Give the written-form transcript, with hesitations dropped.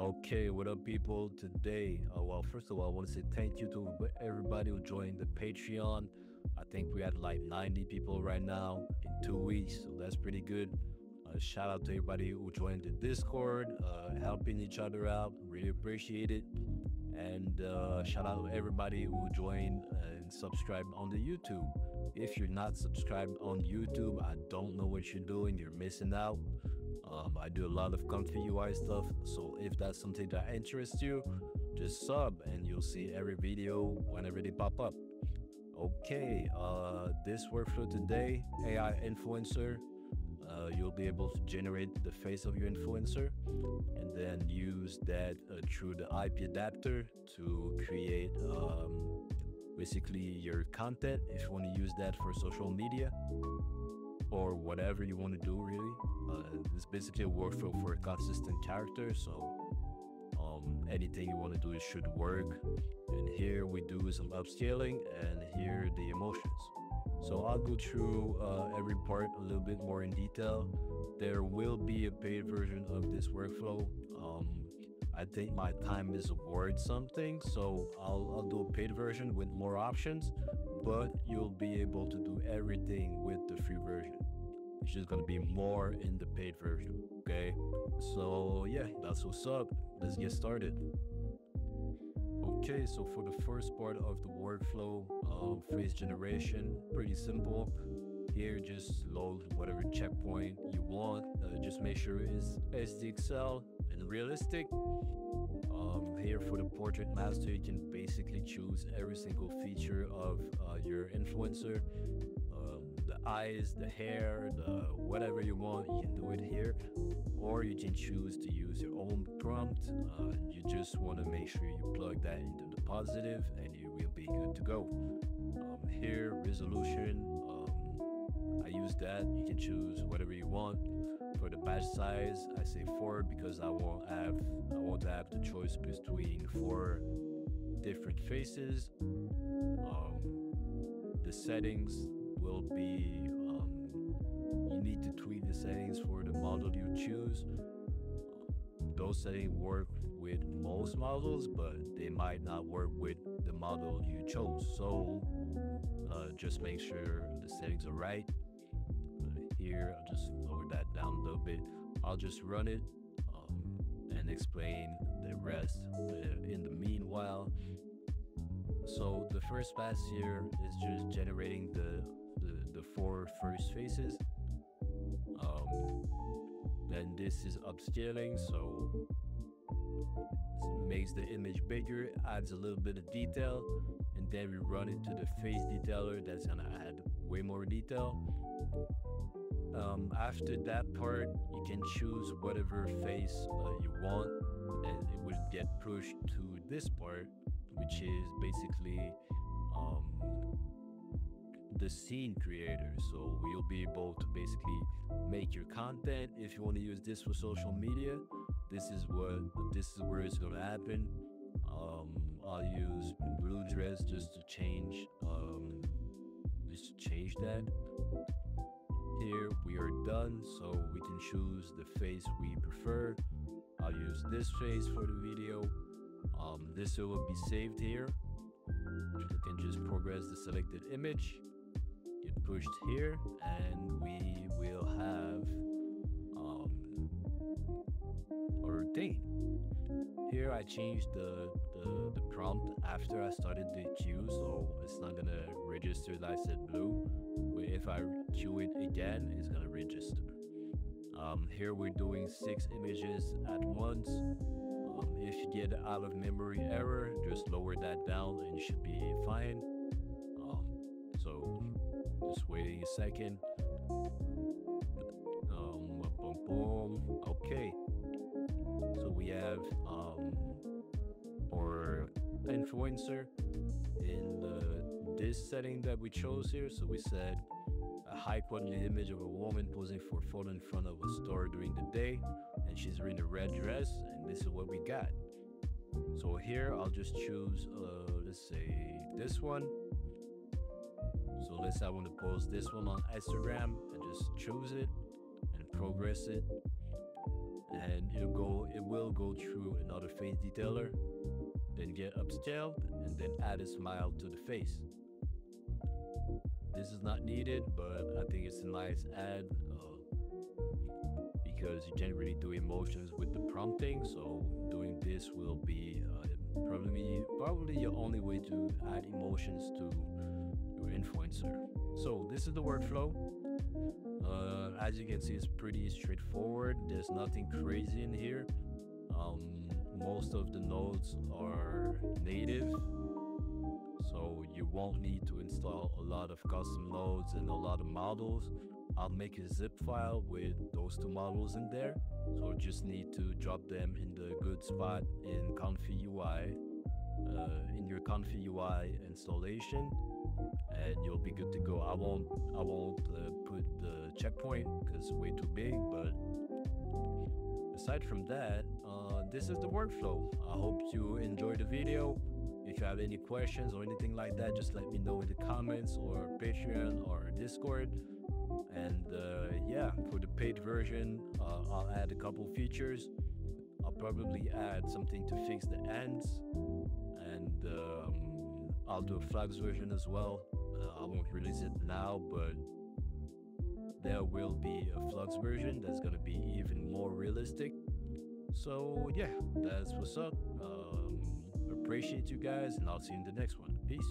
Okay, what up people? Today, well, first of all, I want to say thank you to everybody who joined the Patreon. I think we had like 90 people right now in 2 weeks, so that's pretty good. Shout out to everybody who joined the Discord, helping each other out, really appreciate it. And shout out to everybody who joined and subscribed on the YouTube. If you're not subscribed on YouTube, I don't know what you're doing, you're missing out. I do a lot of ComfyUI stuff, so if that's something that interests you, just sub and you'll see every video whenever they pop up. Okay, this workflow today, AI influencer. You'll be able to generate the face of your influencer and then use that through the IP adapter to create basically your content if you want to use that for social media or whatever you want to do really. It's basically a workflow for a consistent character, so anything you want to do it should work. And here we do some upscaling and here the emotions. So I'll go through every part a little bit more in detail. There will be a paid version of this workflow. I think my time is worth something, so I'll do a paid version with more options, but you'll be able to do everything with the free version. It's just gonna be more in the paid version, okay? So yeah, that's what's up. Let's get started. Okay, so for the first part of the workflow, face generation, pretty simple. Here, just load whatever checkpoint you want. Just make sure it's SDXL and realistic. Here for the portrait master, you can basically choose every single feature of your influencer. The eyes, the hair, the whatever you want, you can do it here. Or you can choose to use your own prompt. You just want to make sure you plug that into the positive and you will be good to go. Here, resolution, I use that. You can choose whatever you want. For the batch size, I say 4 because I want to have the choice between 4 different faces. The settings will be, you need to tweak the settings for the model you choose. Those settings work with most models, but they might not work with the model you chose. So just make sure the settings are right. Here, I'll just lower that down a little bit. I'll just run it and explain the rest in the meanwhile. So the first pass here is just generating the 4 first faces. Then this is upscaling, so it makes the image bigger, adds a little bit of detail, and then we run it to the face detailer. That's gonna add way more detail. After that part, you can choose whatever face you want, and it will get pushed to this part, which is basically the scene creator. So you'll be able to basically make your content. If you want to use this for social media, this is where it's going to happen. I'll use blue dress just to change that. Here we are done, so we can choose the face we prefer. I'll use this face for the video. This will be saved here. You can just progress the selected image, get pushed here, and we will have our thing. Here I changed the prompt after I started the cue, so it's not gonna register that I said blue, but if I cue it again, it's gonna register. Here we're doing 6 images at once. If you get out of memory error, just lower that down and you should be fine. So just waiting a second. Boom, boom. Okay, so we have our influencer in this setting that we chose here. So we said a high quality image of a woman posing for a photo in front of a store during the day, and she's wearing a red dress, and this is what we got. So here I'll just choose let's say this one. So let's say I want to post this one on Instagram and just choose it and progress it. and it will go through another face detailer, then get upscaled, and then add a smile to the face. This is not needed, but I think it's a nice add because you can't really do emotions with the prompting, so doing this will be probably your only way to add emotions to your influencer. So this is the workflow. As you can see, it's pretty straightforward. There's nothing crazy in here. Most of the nodes are native, so you won't need to install a lot of custom nodes and a lot of models. I'll make a zip file with those two models in there, so just need to drop them in the good spot in ComfyUI, in your ComfyUI installation, and you'll be good to go. I won't put the checkpoint because it's way too big, but aside from that, this is the workflow. I hope you enjoyed the video. If you have any questions or anything like that, just let me know in the comments or Patreon or Discord. And yeah, for the paid version, I'll add a couple features. I'll probably add something to fix the ends, and I'll do a flux version as well. I won't release it now, but there will be a flux version that's gonna be even more realistic. So yeah, that's what's up. Appreciate you guys, and I'll see you in the next one. Peace.